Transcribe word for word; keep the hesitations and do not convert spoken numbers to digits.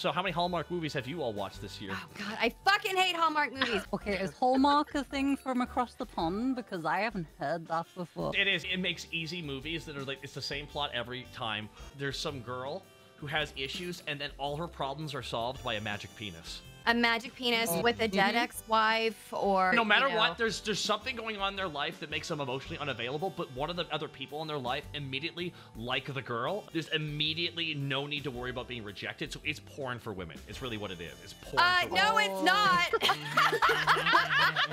So how many Hallmark movies have you all watched this year? Oh God, I fucking hate Hallmark movies. Okay, is Hallmark a thing from across the pond? Because I haven't heard that before. It is. It makes easy movies that are like, it's the same plot every time. There's some girl who has issues and then all her problems are solved by a magic penis. A magic penis oh. with a dead ex-wife or... No matter you know. what, there's there's something going on in their life that makes them emotionally unavailable, but one of the other people in their life immediately, like the girl, there's immediately no need to worry about being rejected, so it's porn for women. It's really what it is. It's porn uh, for no, women. No, it's not!